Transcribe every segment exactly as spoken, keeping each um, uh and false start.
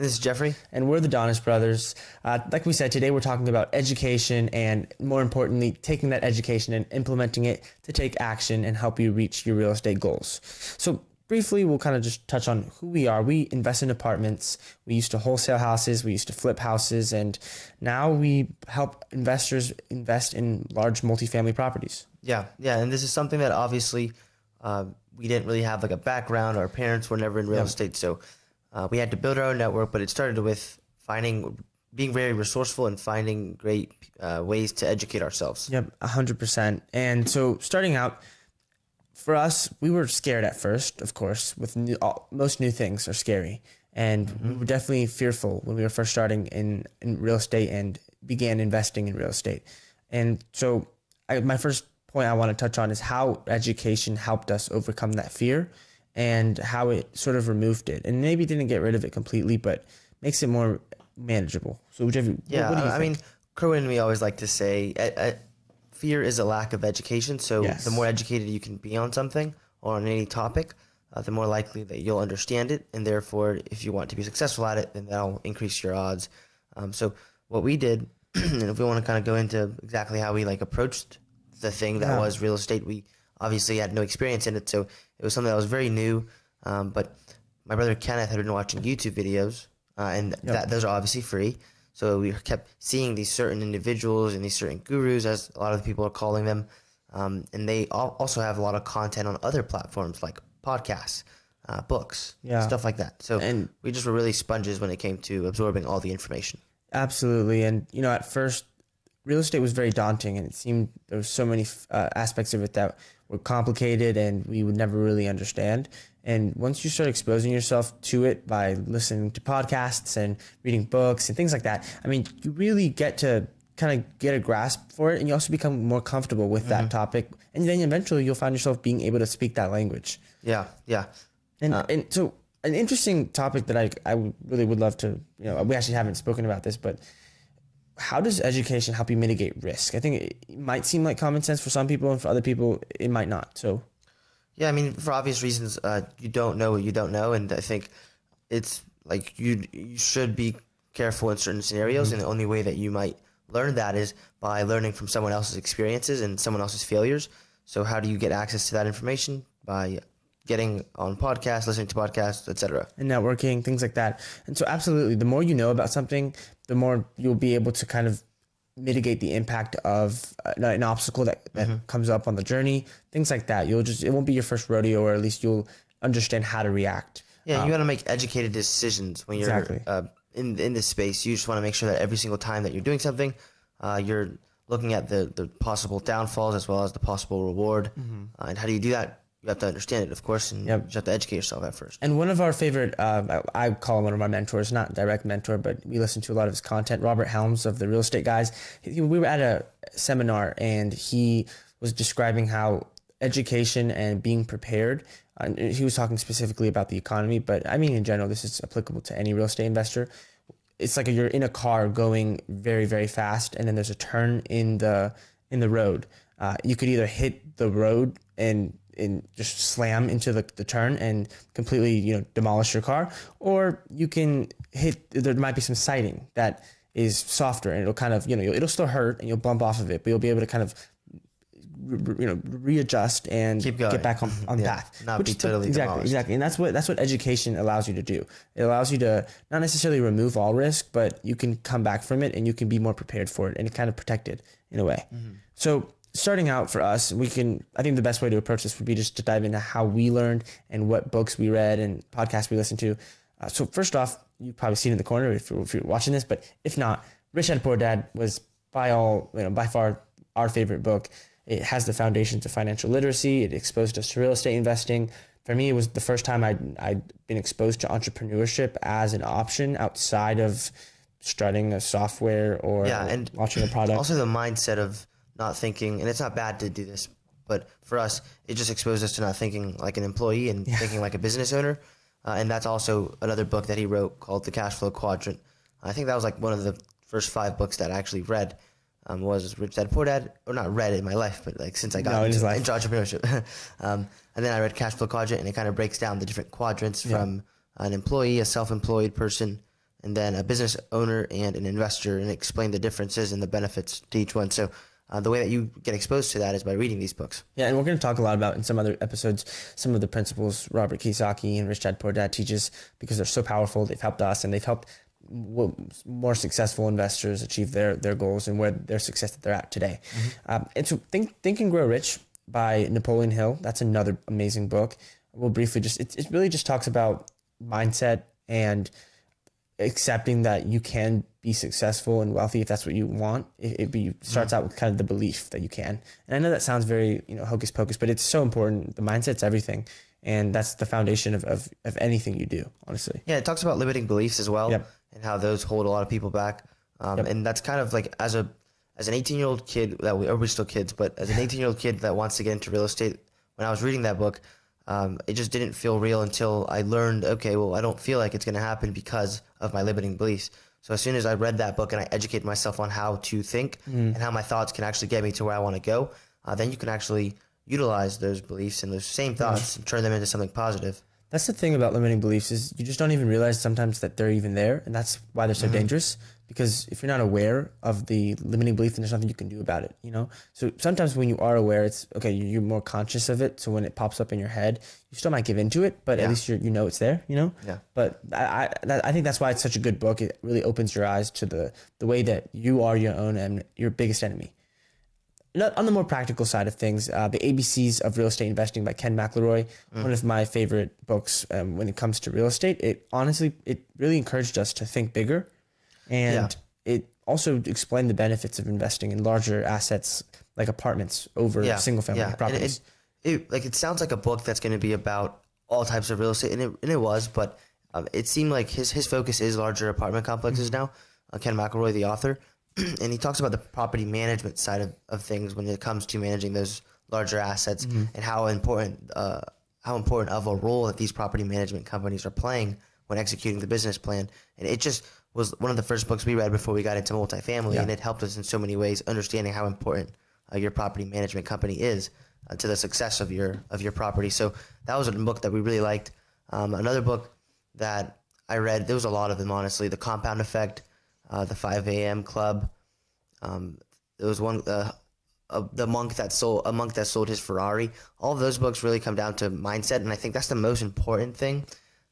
This is Jeffrey. And we're the Donis Brothers. Uh, like we said, today we're talking about education and, more importantly, taking that education and implementing it to take action and help you reach your real estate goals. So briefly, we'll kind of just touch on who we are. We invest in apartments. We used to wholesale houses. We used to flip houses. And now we help investors invest in large multifamily properties. Yeah, yeah. And this is something that obviously uh, we didn't really have like a background. Our parents were never in real yeah. estate. So Uh, we had to build our own network, but it started with finding, being very resourceful and finding great uh, ways to educate ourselves. Yep, one hundred percent. And so starting out, for us, we were scared at first, of course. With new, all, most new things are scary. And mm-hmm. we were definitely fearful when we were first starting in, in real estate and began investing in real estate. And so I, my first point I want to touch on is how education helped us overcome that fear, and how it sort of removed it, and maybe didn't get rid of it completely, but makes it more manageable. So, whichever, yeah, what do you I think? mean, Kerwin, we always like to say, I, I, fear is a lack of education. So, yes. the more educated you can be on something or on any topic, uh, the more likely that you'll understand it, and therefore, if you want to be successful at it, then that'll increase your odds. Um, so, what we did, and if we want to kind of go into exactly how we like approached the thing that yeah. was real estate, we obviously had no experience in it, so it was something that was very new, um, but my brother Kenneth had been watching YouTube videos, uh, and yep. that those are obviously free. So we kept seeing these certain individuals and these certain gurus, as a lot of people are calling them, um, and they all also have a lot of content on other platforms like podcasts, uh, books, yeah. stuff like that. So and we just were really sponges when it came to absorbing all the information. Absolutely, and you know, at first, real estate was very daunting, and it seemed there were so many uh, aspects of it that were complicated and we would never really understand. And once you start exposing yourself to it by listening to podcasts and reading books and things like that, I mean, you really get to kind of get a grasp for it, and you also become more comfortable with mm-hmm. that topic. And then eventually you'll find yourself being able to speak that language. Yeah, yeah. And, uh, and so an interesting topic that I, I really would love to, you know, we actually haven't spoken about this, but how does education help you mitigate risk? I think it might seem like common sense for some people, and for other people, it might not. So, yeah, I mean, for obvious reasons, uh, you don't know what you don't know, and I think it's like you you should be careful in certain scenarios, mm-hmm. and the only way that you might learn that is by learning from someone else's experiences and someone else's failures. So how do you get access to that information? By getting on podcasts, listening to podcasts, et cetera. And networking, things like that. And so absolutely, the more you know about something, the more you'll be able to kind of mitigate the impact of an obstacle that, that mm-hmm. comes up on the journey, things like that. You'll just, it won't be your first rodeo, or at least you'll understand how to react. Yeah, um, you want to make educated decisions when you're exactly. uh, in, in this space. You just want to make sure that every single time that you're doing something, uh, you're looking at the, the possible downfalls as well as the possible reward. Mm-hmm. uh, and how do you do that? You have to understand it, of course, and yep. you have to educate yourself at first. And one of our favorite, uh, I call him one of our mentors, not direct mentor, but we listen to a lot of his content, Robert Helms of The Real Estate Guys. He, we were at a seminar, and he was describing how education and being prepared, and he was talking specifically about the economy, but I mean in general, this is applicable to any real estate investor. It's like you're in a car going very, very fast, and then there's a turn in the, in the road. Uh, you could either hit the road and and just slam into the, the turn and completely, you know, demolish your car, or you can hit, there might be some siding that is softer, and it'll kind of, you know, it'll still hurt and you'll bump off of it, but you'll be able to kind of, you know, readjust and get back on, on yeah. path. Not be totally Exactly, demolished. exactly. And that's what, that's what education allows you to do. It allows you to not necessarily remove all risk, but you can come back from it and you can be more prepared for it and kind of protected in a way. Mm-hmm. So starting out for us, we can, I think the best way to approach this would be just to dive into how we learned and what books we read and podcasts we listened to. Uh, so first off, you've probably seen in the corner if you're, if you're watching this, but if not, Rich Dad Poor Dad was by all, you know, by far our favorite book. It has the foundations of financial literacy. It exposed us to real estate investing. For me, it was the first time I'd, I'd been exposed to entrepreneurship as an option outside of starting a software or yeah, and launching a product. Also the mindset of not thinking, and it's not bad to do this, but for us, it just exposed us to not thinking like an employee and yeah. thinking like a business owner. Uh, and that's also another book that he wrote called The Cash Flow Quadrant. I think that was like one of the first five books that I actually read um, was Rich Dad Poor Dad, or not read in my life, but like since I got no, into, into entrepreneurship. um, and then I read Cash Flow Quadrant, and it kind of breaks down the different quadrants yeah. from an employee, a self-employed person, and then a business owner and an investor, and explain the differences and the benefits to each one. So Uh, the way that you get exposed to that is by reading these books. Yeah, and we're going to talk a lot about in some other episodes some of the principles Robert Kiyosaki and Rich Dad Poor Dad teaches, because they're so powerful. They've helped us, and they've helped more successful investors achieve their their goals and where their success that they're at today. Mm-hmm. um, and so Think Think and Grow Rich by Napoleon Hill. That's another amazing book. We'll briefly just it, it really just talks about mindset and accepting that you can be successful and wealthy if that's what you want. It, it be, starts out with kind of the belief that you can. And I know that sounds very, you know, hocus pocus, but it's so important. The mindset's everything. And that's the foundation of, of, of anything you do, honestly. Yeah, it talks about limiting beliefs as well, yep, and how those hold a lot of people back. Um, yep. And that's kind of like as a as an eighteen-year-old kid, that we, everybody's still kids, but as an eighteen-year-old kid that wants to get into real estate, when I was reading that book, Um, it just didn't feel real until I learned, okay, well, I don't feel like it's going to happen because of my limiting beliefs. So as soon as I read that book and I educated myself on how to think mm. and how my thoughts can actually get me to where I want to go, uh, then you can actually utilize those beliefs and those same thoughts mm. and turn them into something positive. That's the thing about limiting beliefs, is you just don't even realize sometimes that they're even there. And that's why they're so mm-hmm. dangerous, because if you're not aware of the limiting belief, then there's nothing you can do about it, you know? So sometimes when you are aware, it's okay, you're more conscious of it. So when it pops up in your head, you still might give into it, but yeah. at least you're, you know it's there, you know? Yeah. But I, I, that, I think that's why it's such a good book. It really opens your eyes to the, the way that you are your own and your biggest enemy. Not on the more practical side of things, uh, the A B Cs of Real Estate Investing by Ken McElroy, mm. one of my favorite books um, when it comes to real estate. It honestly, it really encouraged us to think bigger, and yeah. it also explained the benefits of investing in larger assets like apartments over yeah. single family yeah. properties. It, it, it, like it sounds like a book that's going to be about all types of real estate, and it, and it was, but um, it seemed like his his focus is larger apartment complexes mm. now. Uh, Ken McElroy, the author. And he talks about the property management side of, of things when it comes to managing those larger assets mm-hmm. and how important uh, how important of a role that these property management companies are playing when executing the business plan. And it just was one of the first books we read before we got into multifamily, yeah. and it helped us in so many ways understanding how important uh, your property management company is uh, to the success of your of your property. So that was a book that we really liked. Um, another book that I read, there was a lot of them, honestly, The Compound Effect. Uh, the five A M Club. Um, there was one, uh, uh, the monk that sold a monk that sold his Ferrari. All of those books really come down to mindset, and I think that's the most important thing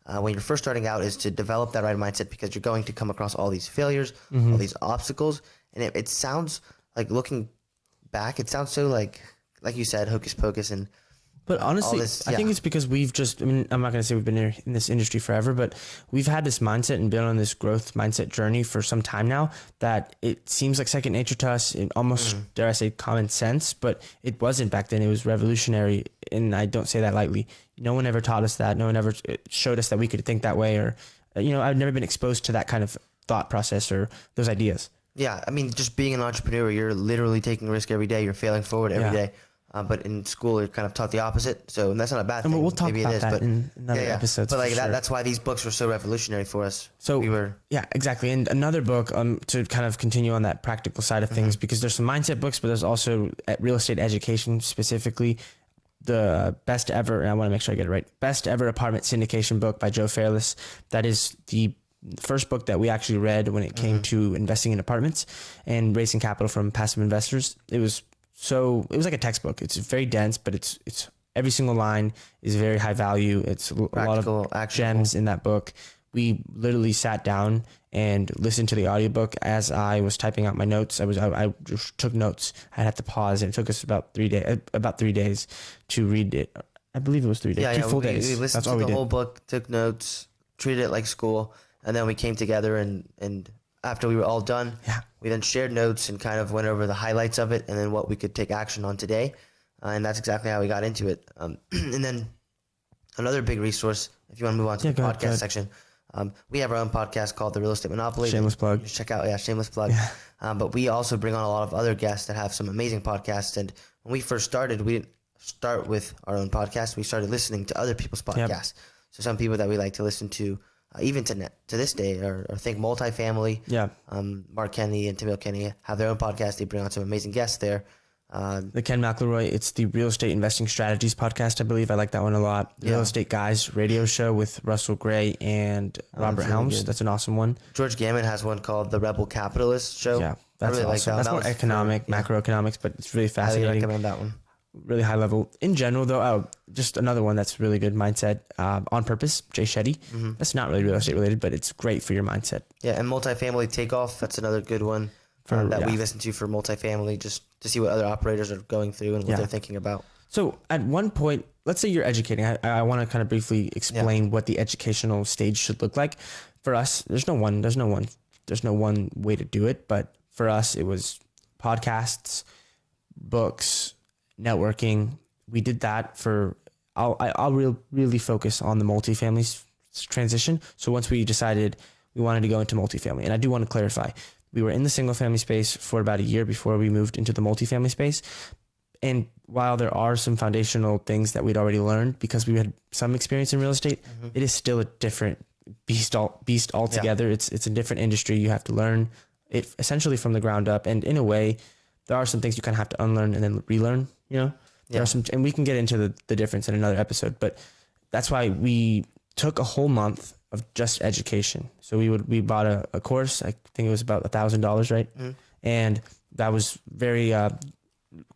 uh, when you're first starting out, is to develop that right mindset, because you're going to come across all these failures, mm-hmm. all these obstacles, and it, it sounds like, looking back, it sounds so like like you said, hocus pocus, and but honestly, this, yeah. I think it's because we've just, I mean, I'm not going to say we've been in this industry forever, but we've had this mindset and been on this growth mindset journey for some time now, that it seems like second nature to us, and almost, mm. dare I say, common sense, but it wasn't back then. It was revolutionary, and I don't say that lightly. No one ever taught us that. No one ever showed us that we could think that way, or, you know, I've never been exposed to that kind of thought process or those ideas. Yeah, I mean, just being an entrepreneur, you're literally taking risk every day. You're failing forward every yeah. day. Uh, but in school, you're kind of taught the opposite, so and that's not a bad and thing. We'll talk Maybe about it is, that but, in another yeah, yeah. episode. But like that, sure. that's why these books were so revolutionary for us. So we were, yeah, exactly. And another book um, to kind of continue on that practical side of things, mm-hmm. because there's some mindset books, but there's also at real estate education specifically, the best ever. And I want to make sure I get it right. Best Ever Apartment Syndication Book by Joe Fairless. That is the first book that we actually read when it came mm-hmm. to investing in apartments and raising capital from passive investors. It was. So it was like a textbook. It's very dense, but it's it's every single line is very high value. It's Practical, a lot of actionable. Gems in that book. We literally sat down and listened to the audiobook as I was typing out my notes. I was I, I just took notes. I had to pause, and it took us about three day about three days to read it. I believe it was three days, yeah, two yeah, full we, days. We listened That's to the we whole book, took notes, treated it like school, and then we came together and and. After we were all done, yeah. we then shared notes and kind of went over the highlights of it and then what we could take action on today. Uh, and that's exactly how we got into it. Um, and then another big resource, if you want to move on to yeah, the podcast ahead. section, um, we have our own podcast called The Real Estate Monopoly. Shameless plug. Check out, yeah, shameless plug. Yeah. Um, but we also bring on a lot of other guests that have some amazing podcasts. And when we first started, we didn't start with our own podcast. We started listening to other people's podcasts. Yep. So some people that we like to listen to, Uh, even to ne to this day, or, or Think Multifamily. Yeah. Um, Mark Kenney and Tameel Kenney have their own podcast. They bring on some amazing guests there. Uh, the Ken McElroy, it's the Real Estate Investing Strategies podcast, I believe. I like that one a lot. Yeah. Real Estate Guys Radio Show with Russell Gray and Robert Helms. Really that's an awesome one. George Gammon has one called The Rebel Capitalist Show. Yeah, that's really awesome. Like that. That's that more economic, yeah. macroeconomics, but it's really fascinating. I really recommend that one. Really high level. In general, though, oh, just another one that's really good, mindset. Uh, On Purpose, Jay Shetty. Mm-hmm. That's not really real estate related, but it's great for your mindset. Yeah, and Multifamily Takeoff, that's another good one. For, um, that yeah. we listen to for multifamily, just to see what other operators are going through and what yeah. they're thinking about. So at one point, let's say you're educating. I, I want to kind of briefly explain yeah. what the educational stage should look like. For us, there's no one, there's no one, there's no one way to do it. But for us, it was podcasts, books, networking. We did that for, I'll, I'll real, really focus on the multifamily transition. So once we decided we wanted to go into multifamily, and I do want to clarify, we were in the single family space for about a year before we moved into the multifamily space. And while there are some foundational things that we'd already learned because we had some experience in real estate, mm-hmm. it is still a different beast all, beast altogether. Yeah. It's, it's a different industry. You have to learn it essentially from the ground up. And in a way, there are some things you kind of have to unlearn and then relearn, you know, yeah. there are some, and we can get into the, the difference in another episode, but that's why we took a whole month of just education. So we would, we bought a, a course, I think it was about a thousand dollars, right? Mm. And that was very, uh,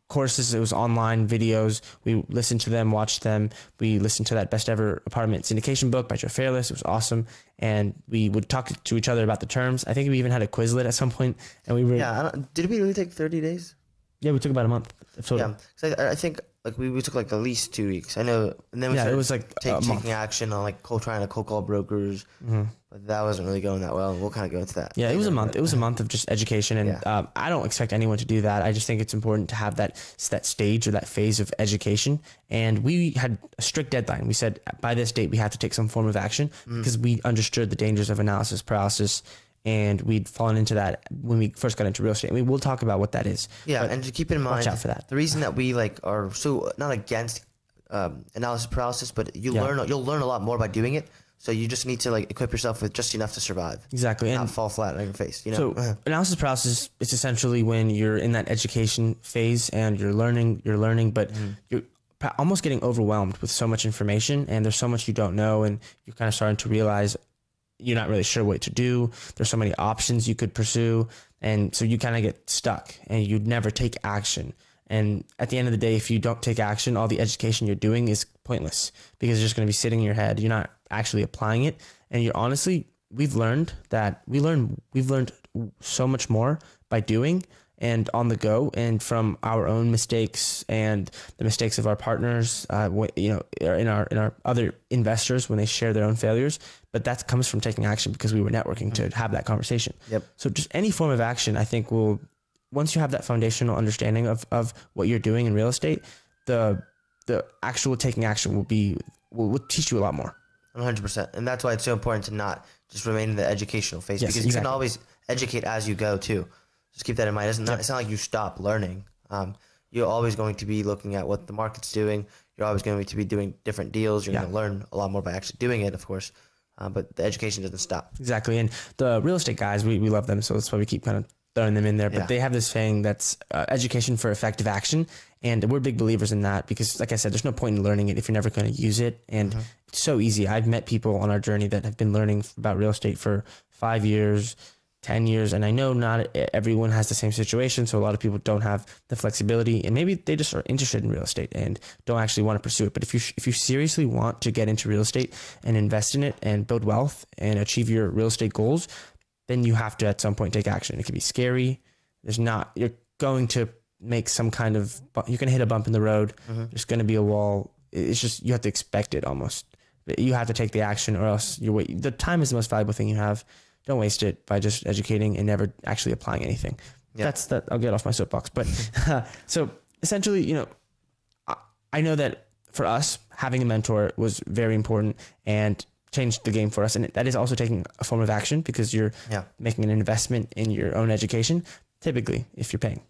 courses. It was online videos. We listened to them, watched them. We listened to that Best Ever Apartment Syndication Book by Joe Fairless. It was awesome. And we would talk to each other about the terms. I think we even had a Quizlet at some point, and we were, yeah. I don't, did we really take thirty days? Yeah. We took about a month. Yeah. So I, I think Like we, we took like at least two weeks. I know, and then we yeah, started it was like take, taking action on like cold, trying to cold call brokers, mm-hmm. but that wasn't really going that well. We'll kind of go into that. Yeah, later. It was a month. It was a month of just education, and yeah. um, I don't expect anyone to do that. I just think it's important to have that that stage or that phase of education. And we had a strict deadline. We said by this date we have to take some form of action mm-hmm. because we understood the dangers of analysis paralysis. And we'd fallen into that when we first got into real estate. I mean, we'll talk about what that is. Yeah, and to keep in mind, watch out for that. The reason that we like are so not against um, analysis paralysis, but you yeah. learn you'll learn a lot more by doing it. So you just need to like equip yourself with just enough to survive. Exactly, and not fall flat on your face. You know, so analysis paralysis is essentially when you're in that education phase and you're learning, you're learning, but mm-hmm. you're almost getting overwhelmed with so much information, and there's so much you don't know, and you're kind of starting to realize you're not really sure what to do. There's so many options you could pursue. And so you kind of get stuck and you'd never take action. And at the end of the day, if you don't take action, all the education you're doing is pointless because it's just going to be sitting in your head. You're not actually applying it. And you're honestly, we've learned that we learn, we've learned so much more by doing and on the go and from our own mistakes and the mistakes of our partners, uh, you know, in our, in our other investors when they share their own failures. But that comes from taking action because we were networking to have that conversation. Yep. So just any form of action, I think will, once you have that foundational understanding of, of what you're doing in real estate, the, the actual taking action will be, will, will teach you a lot more. one hundred percent. And that's why it's so important to not just remain in the educational phase yes, because exactly. you can always educate as you go too. Just keep that in mind. It's not, it's not like you stop learning. Um, you're always going to be looking at what the market's doing. You're always going to be doing different deals. You're yeah. going to learn a lot more by actually doing it, of course. Uh, but the education doesn't stop. Exactly. And the real estate guys, we, we love them. So that's why we keep kind of throwing them in there. But yeah. they have this saying that's uh, education for effective action. And we're big believers in that because, like I said, there's no point in learning it if you're never going to use it. And mm-hmm. it's so easy. I've met people on our journey that have been learning about real estate for five years, ten years. And I know not everyone has the same situation. So a lot of people don't have the flexibility and maybe they just are interested in real estate and don't actually want to pursue it. But if you, if you seriously want to get into real estate and invest in it and build wealth and achieve your real estate goals, then you have to at some point take action. It can be scary. There's not, you're going to make some kind of, you're going to hit a bump in the road. Mm-hmm. There's going to be a wall. It's just, you have to expect it almost. You have to take the action or else you're waiting. The time is the most valuable thing you have. Don't waste it by just educating and never actually applying anything. Yeah. That's that. I'll get off my soapbox. But uh, so essentially, you know, I, I know that for us, having a mentor was very important and changed the game for us. And that is also taking a form of action because you're yeah. making an investment in your own education, typically, if you're paying.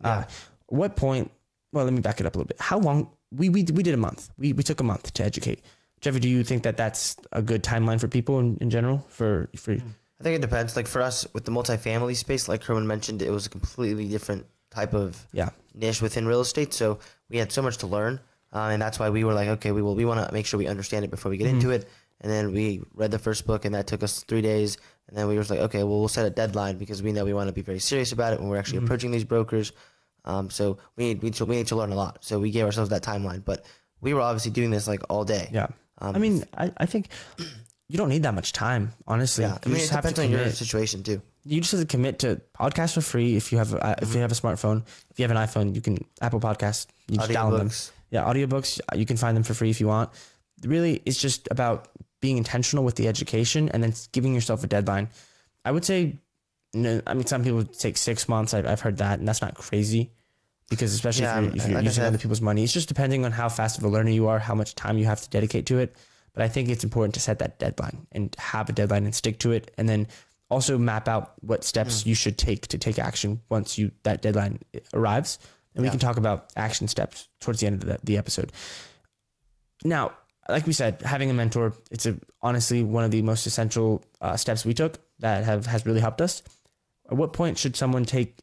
Yeah. Uh, what point? Well, let me back it up a little bit. How long? We we, we did a month. We, we took a month to educate. Jeffrey, do you think that that's a good timeline for people in, in general for for? Mm. I think it depends. Like for us with the multifamily space, like Kerwin mentioned, it was a completely different type of yeah. niche within real estate. So we had so much to learn. Uh, and that's why we were like, okay, we will, we want to make sure we understand it before we get mm-hmm. into it. And then we read the first book, and that took us three days. And then we were just like, okay, well, we'll set a deadline because we know we want to be very serious about it when we're actually mm-hmm. approaching these brokers. Um, so we need, we need to, we need to learn a lot. So we gave ourselves that timeline, but we were obviously doing this like all day. Yeah. Um, I mean, I, I think you don't need that much time, honestly. Yeah. I mean, it depends on your situation too. You just have to commit to podcasts for free. If you have, uh, if you have a smartphone, if you have an iPhone, you can Apple Podcasts. You just download them. Yeah. Audiobooks. You can find them for free if you want. Really, it's just about being intentional with the education and then giving yourself a deadline. I would say, no, I mean, some people take six months. I've, I've heard that, and that's not crazy because especially yeah, if you're, if you're like using other people's money, it's just depending on how fast of a learner you are, how much time you have to dedicate to it. But I think it's important to set that deadline and have a deadline and stick to it. And then also map out what steps mm. you should take to take action once you that deadline arrives. And yeah. we can talk about action steps towards the end of the, the episode. Now, like we said, having a mentor, it's a, honestly one of the most essential uh, steps we took that have has really helped us. At what point should someone take,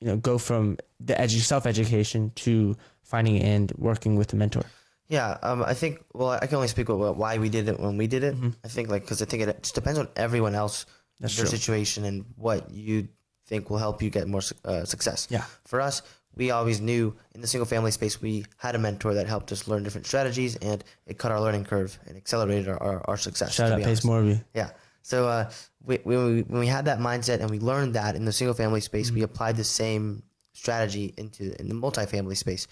you know, go from the edu- self-education to finding and working with a mentor? Yeah, um, I think, well, I can only speak about why we did it when we did it. Mm-hmm. I think like, because I think it just depends on everyone else, That's their true. situation and what you think will help you get more uh, success. Yeah. For us, we always knew in the single family space, we had a mentor that helped us learn different strategies, and it cut our learning curve and accelerated our, our, our success. Shout out Pace Morby. Yeah. So uh, we, we, when we had that mindset and we learned that in the single family space, mm-hmm. we applied the same strategy into in the multifamily space.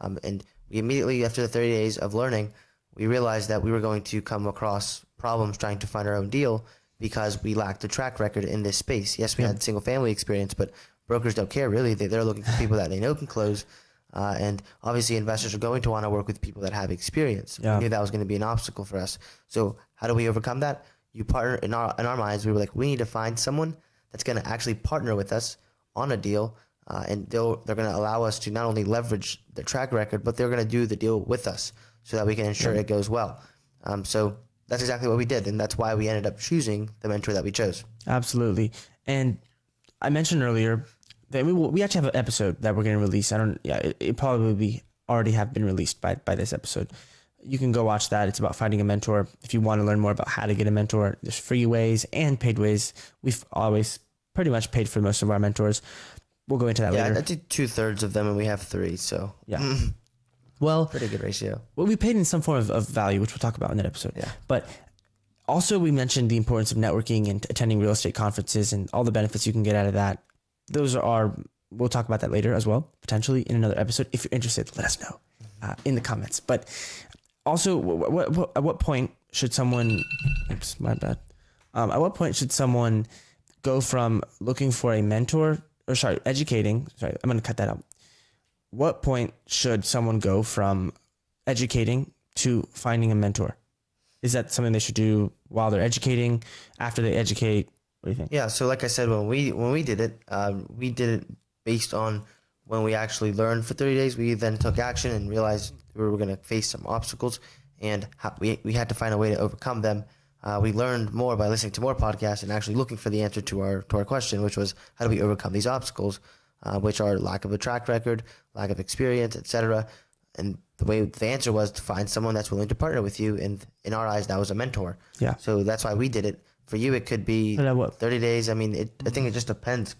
Um, and we immediately, after the thirty days of learning, we realized that we were going to come across problems trying to find our own deal because we lacked a track record in this space. Yes, we yeah. had single family experience, but brokers don't care really. They, they're looking for people that they know can close. Uh, and obviously investors are going to want to work with people that have experience. Yeah. We knew that was going to be an obstacle for us. So how do we overcome that? You partner in our, in our minds, we were like, we need to find someone that's going to actually partner with us on a deal. Uh, and they'll, they're going to allow us to not only leverage the track record, but they're going to do the deal with us so that we can ensure yeah. it goes well. Um, so that's exactly what we did. And that's why we ended up choosing the mentor that we chose. Absolutely. And I mentioned earlier that we, we actually have an episode that we're going to release. I don't, yeah, it, it probably will be already have been released by, by this episode. You can go watch that. It's about finding a mentor. If you want to learn more about how to get a mentor, there's free ways and paid ways. We've always pretty much paid for most of our mentors. We'll go into that yeah, later. Yeah, I did two thirds of them and we have three. So yeah, well, pretty good ratio. Well, we paid in some form of, of value, which we'll talk about in that episode. Yeah. But also we mentioned the importance of networking and attending real estate conferences and all the benefits you can get out of that. Those are, we'll talk about that later as well, potentially in another episode. If you're interested, let us know uh, in the comments. But also, what, what, what, at what point should someone, oops, my bad. Um, at what point should someone go from looking for a mentor, or sorry, educating, sorry, I'm going to cut that out. What point should someone go from educating to finding a mentor? Is that something they should do while they're educating, after they educate? What do you think? Yeah, so like I said, when we when we did it, um, we did it based on when we actually learned for thirty days. We then took action and realized we were going to face some obstacles, and how we, we had to find a way to overcome them. Uh, we learned more by listening to more podcasts and actually looking for the answer to our to our question, which was how do we overcome these obstacles, uh, which are lack of a track record, lack of experience, et cetera. And the way the answer was to find someone that's willing to partner with you. And in our eyes, that was a mentor. Yeah. So that's why we did it. For you, it could be thirty days. I mean, it, I think it just depends.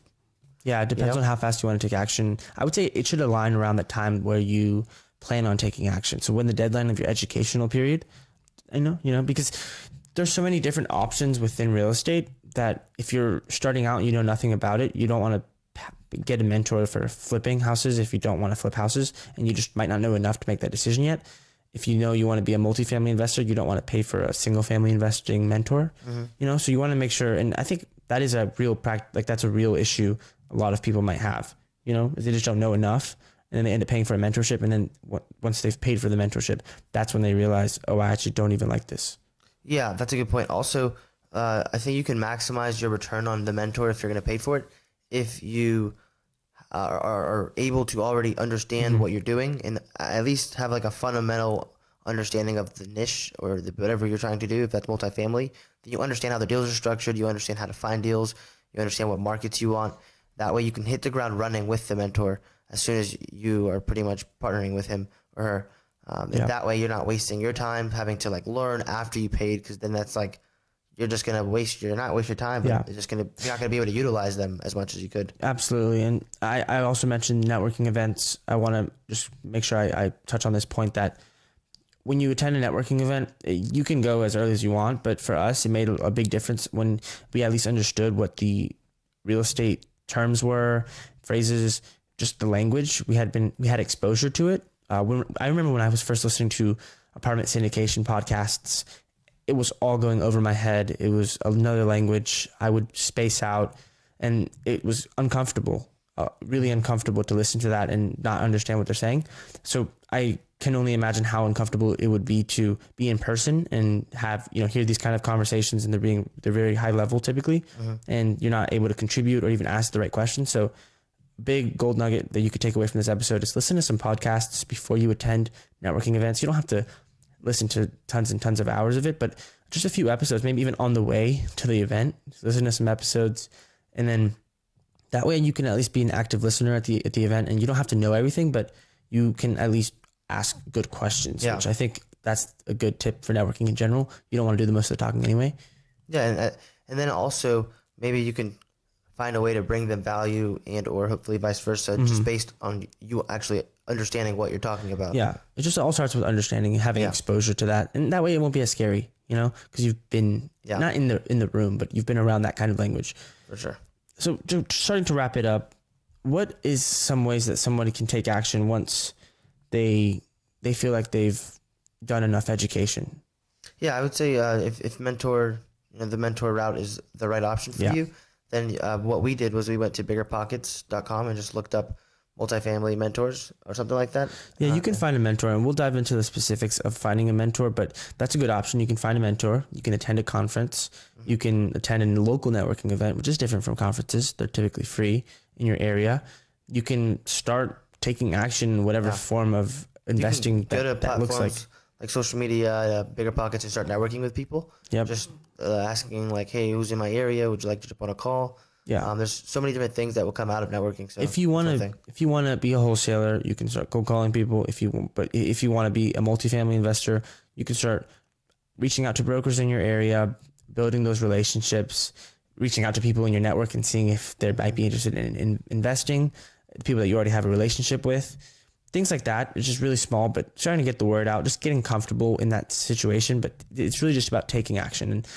Yeah, it depends you know? on how fast you want to take action. I would say it should align around the time where you plan on taking action. So when the deadline of your educational period, I know, you know, because there's so many different options within real estate that if you're starting out and you know nothing about it, you don't want to get a mentor for flipping houses if you don't want to flip houses, and you just might not know enough to make that decision yet. If you know you want to be a multifamily investor, you don't want to pay for a single family investing mentor, mm-hmm. you know, so you want to make sure. And I think that is a real practice. Like that's a real issue a lot of people might have, you know, they just don't know enough. And then they end up paying for a mentorship. And then once they've paid for the mentorship, that's when they realize, oh, I actually don't even like this. Yeah, that's a good point. Also, uh, I think you can maximize your return on the mentor if you're going to pay for it. If you are, are, are able to already understand mm-hmm. what you're doing and at least have like a fundamental understanding of the niche or the, whatever you're trying to do, if that's multifamily, then you understand how the deals are structured. You understand how to find deals. You understand what markets you want. That way you can hit the ground running with the mentor. as soon as you are pretty much partnering with him or her. Um, and yeah. that way you're not wasting your time having to like learn after you paid, because then that's like, you're just going to waste, you're not waste your time, but yeah. it's just going to, you're not going to be able to utilize them as much as you could. Absolutely. And I, I also mentioned networking events. I want to just make sure I, I touch on this point that when you attend a networking event, you can go as early as you want, but for us, it made a big difference when we at least understood what the real estate terms were, phrases, just the language. We had been, we had exposure to it. Uh, when, I remember when I was first listening to apartment syndication podcasts, it was all going over my head. It was another language. I would space out, and it was uncomfortable, uh, really uncomfortable to listen to that and not understand what they're saying. So I can only imagine how uncomfortable it would be to be in person and have, you know, hear these kind of conversations, and they're being, they're very high level typically, mm-hmm. and you're not able to contribute or even ask the right questions. So big gold nugget that you could take away from this episode is listen to some podcasts before you attend networking events. You don't have to listen to tons and tons of hours of it, but just a few episodes, maybe even on the way to the event, listen to some episodes. And then that way you can at least be an active listener at the, at the event, and you don't have to know everything, but you can at least ask good questions, yeah. which I think that's a good tip for networking in general. You don't want to do the most of the talking anyway. Yeah. And, and then also maybe you can find a way to bring them value, and or hopefully vice versa, mm-hmm. just based on you actually understanding what you're talking about. Yeah. It just all starts with understanding and having yeah. exposure to that. And that way it won't be as scary, you know, because you've been yeah. not in the in the room, but you've been around that kind of language. For sure. So to, starting to wrap it up, what is some ways that somebody can take action once they they feel like they've done enough education? Yeah, I would say uh, if, if mentor, you know, the mentor route is the right option for yeah. you, then uh, what we did was we went to bigger pockets dot com and just looked up multifamily mentors or something like that. Yeah, you can find a mentor, and we'll dive into the specifics of finding a mentor, but that's a good option. You can find a mentor. You can attend a conference. Mm-hmm. You can attend a local networking event, which is different from conferences. They're typically free in your area. You can start taking action in whatever yeah. form of investing you can go that, to platforms that looks like. Like social media, uh, BiggerPockets, and start networking with people. Yep. Just uh, asking like, hey, who's in my area? Would you like to jump on a call? Yeah. Um, there's so many different things that will come out of networking. So if you want to, if you want to be a wholesaler, you can start cold calling people. If you, but if you want to be a multifamily investor, you can start reaching out to brokers in your area, building those relationships, reaching out to people in your network and seeing if they might be interested in, in investing, people that you already have a relationship with. Things like that. It's just really small, but starting to get the word out, just getting comfortable in that situation. But it's really just about taking action. And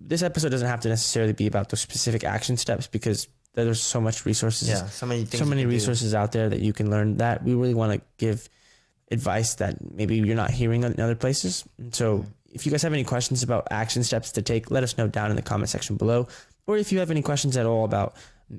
this episode doesn't have to necessarily be about those specific action steps, because there's so much resources, yeah, so many, things so many resources do. out there that you can learn that. We really want to give advice that maybe you're not hearing in other places. And so mm-hmm. if you guys have any questions about action steps to take, let us know down in the comment section below. Or if you have any questions at all about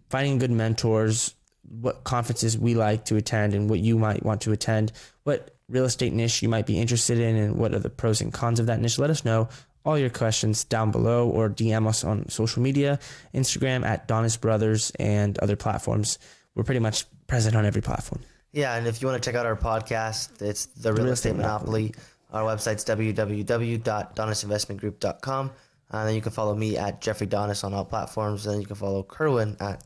finding good mentors, what conferences we like to attend and what you might want to attend, what real estate niche you might be interested in, and what are the pros and cons of that niche. Let us know all your questions down below, or D M us on social media, Instagram at Donis Brothers, and other platforms. We're pretty much present on every platform. Yeah. And if you want to check out our podcast, it's The Real, Real Estate Monopoly. Monopoly. Our website's w w w dot donis investment group dot com. And then you can follow me at Jeffrey Donis on all platforms. And then you can follow Kerwin at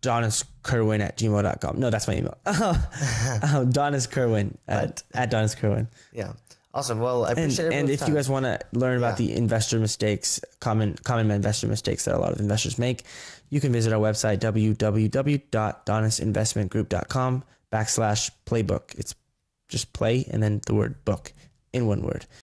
Donis Kerwin at gmail dot com. No, that's my email. Donis Kerwin at, at Donis Kerwin. Yeah. Awesome. Well, I appreciate it. And, and if time. you guys want to learn yeah. about the investor mistakes, common common investor mistakes that a lot of investors make, you can visit our website, w w w dot donis investment group dot com backslash playbook. It's just play and then the word book in one word.